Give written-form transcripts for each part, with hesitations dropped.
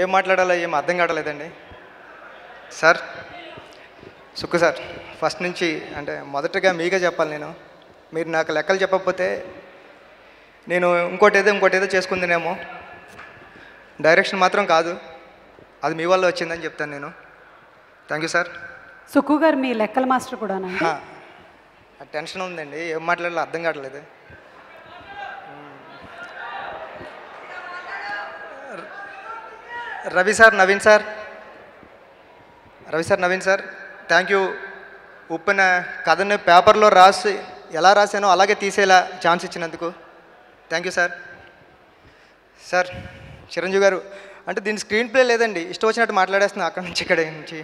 ఏం మాట్లాడాలో ఏం అర్థం కావట్లేదండి సార్. సుక్కు సార్, ఫస్ట్ నుంచి అంటే మొదటగా మీకే చెప్పాలి. నేను మీరు నాకు లెక్కలు చెప్పకపోతే నేను ఇంకోటి ఏదో చేసుకుందినేమో, డైరెక్షన్ మాత్రం కాదు, అది మీ వల్ల వచ్చిందని చెప్తాను నేను. Thank you sir. సుక్కు గారు మీ లెక్కల మాస్టర్ కూడా. టెన్షన్ ఉందండి, ఏం మాట్లాడాలో అర్థం కావట్లేదు. Ravi sir Naveen sir thank you. Uppena కథను పేపర్లో ఎలా రాశానో అలాగే తీసేలా ఛాన్స్ ఇచ్చినందుకు thank you sir. Sir Chiranjeevi గారు అంటే దీని స్క్రీన్ ప్లే లేదండి, ఇష్టం వచ్చినట్టు మాట్లాడేస్తున్నా ఇక్కడి నుంచి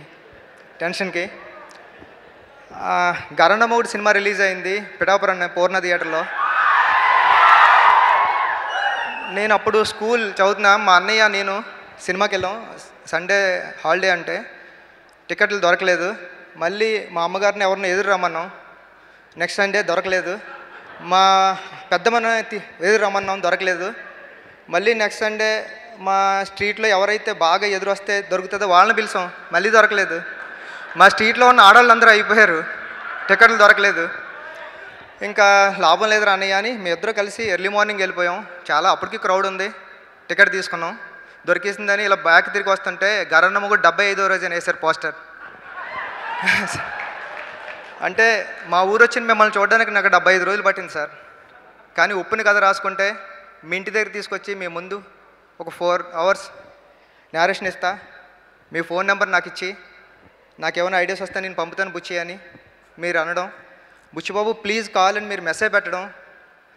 టెన్షన్కి. గరణమౌడు సినిమా రిలీజ్ అయింది పిఠాపురం పూర్ణ థియేటర్లో. నేను అప్పుడు స్కూల్ చదువుతున్నా, మా అన్నయ్య నేను సినిమాకి వెళ్ళాం. సండే హాలిడే అంటే టికెట్లు దొరకలేదు. మళ్ళీ మా అమ్మగారిని ఎవరిని ఎదురు రమ్మన్నాం, నెక్స్ట్ సండే దొరకలేదు. మా పెద్దమ్మని ఎదురు రమ్మన్నాం, దొరకలేదు. మళ్ళీ నెక్స్ట్ సండే మా స్ట్రీట్లో ఎవరైతే బాగా ఎదురు వస్తే దొరుకుతుందో వాళ్ళని పిలిచాం, మళ్ళీ దొరకలేదు. మా స్ట్రీట్లో ఉన్న ఆడవాళ్ళు అందరూ అయిపోయారు, టికెట్లు దొరకలేదు. ఇంకా లాభం లేదు రానయ్య అని మీ ఇద్దరు కలిసి ఎర్లీ మార్నింగ్ వెళ్ళిపోయాం. చాలా అప్పటికి క్రౌడ్ ఉంది, టికెట్ తీసుకున్నాం, దొరికేసిందని ఇలా బ్యాక్ తిరిగి వస్తుంటే గరణమొగుడు 75వ రోజు అని వేశారు పోస్టర్. అంటే మా ఊరు వచ్చిన మిమ్మల్ని చూడడానికి నాకు 75 రోజులు పట్టింది సార్. కానీ ఉప్పుని కథ రాసుకుంటే మీ ఇంటి దగ్గర తీసుకొచ్చి మీ ముందు ఒక 4 hours నేరేషన్ ఇస్తా, మీ ఫోన్ నెంబర్ నాకు ఇచ్చి నాకేమైనా ఐడియాస్ వస్తే నేను పంపుతాను బుచ్చి అని మీరు అనడం, బుచ్చిబాబు ప్లీజ్ కాల్ అని మీరు మెసేజ్ పెట్టడం,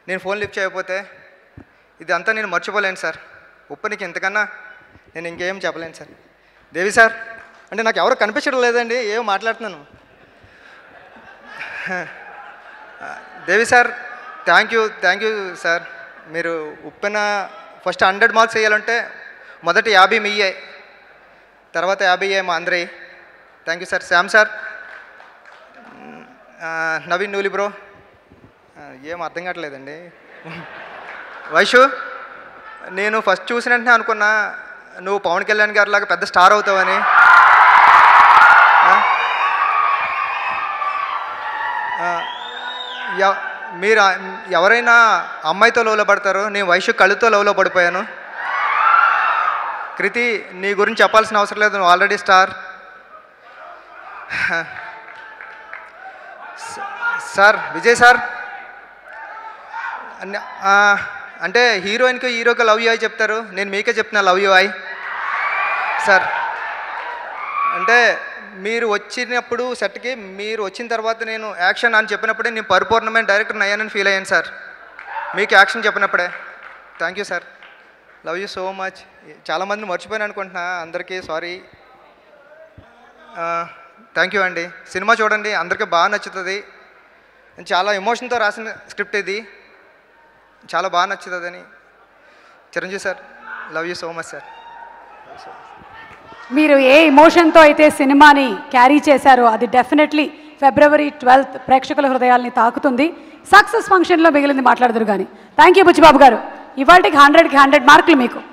నేను ఫోన్ లిఫ్ట్ చేయకపోతే ఇదంతా నేను మర్చిపోలేను సార్. ఉప్పునికి ఇంతకన్నా నేను ఇంకేం చెప్పలేను సార్. దేవి సార్ అంటే నాకు ఎవరు కనిపించడం లేదండి, ఏం మాట్లాడుతున్నాను. Devi sir thank you sir. మీరు ఉప్పెన ఫస్ట్ 100 marks వేయాలంటే మొదటి 50 మీయ్యాయి, తర్వాత 50 మా అందరయ్యి. Thank you sir. Shyam sir, Naveen Nooli bro, ఏం అర్థం కావట్లేదండి. వైషు, నేను ఫస్ట్ చూసిన వెంటనే అనుకున్నా నువ్వు పవన్ కళ్యాణ్ గారి లాగా పెద్ద స్టార్ అవుతావని. మీరు ఎవరైనా అమ్మాయితో లవ్లో పడతారు, నేను వైషు కళ్ళుతో లవ్లో పడిపోయాను. కృతి, నీ గురించి చెప్పాల్సిన అవసరం లేదు, నువ్వు already star. Sir Vijay sir అంటే హీరోయిన్కి హీరోకి లవ్ యూ అయి చెప్తారు, నేను మీకే చెప్తున్నా లవ్ యూ అయి సార్. అంటే మీరు వచ్చినప్పుడు సెట్కి, మీరు వచ్చిన తర్వాత నేను యాక్షన్ అని చెప్పినప్పుడే నేను పరిపూర్ణమైన డైరెక్టర్ అయ్యానని ఫీల్ అయ్యాను సార్, మీకు యాక్షన్ చెప్పినప్పుడే. Thank you sir, love you so much. చాలామందిని మర్చిపోయాను అనుకుంటున్నా, అందరికీ సారీ. థ్యాంక్ యూ అండి. సినిమా చూడండి, అందరికీ బాగా నచ్చుతుంది. చాలా ఎమోషన్తో రాసిన స్క్రిప్ట్ ఇది, చాలా బాగా నచ్చుతుందని. Chiranjeevi sir love you so much sir. మీరు ఏ ఎమోషన్తో అయితే సినిమాని క్యారీ చేశారో అది డెఫినెట్లీ February 12th ప్రేక్షకుల హృదయాల్ని తాకుతుంది. సక్సెస్ ఫంక్షన్లో మిగిలింది మాట్లాడదురు కానీ. థ్యాంక్ యూ బుచ్చిబాబు గారు, ఇవాళకి 100కి 100 మార్కులు మీకు.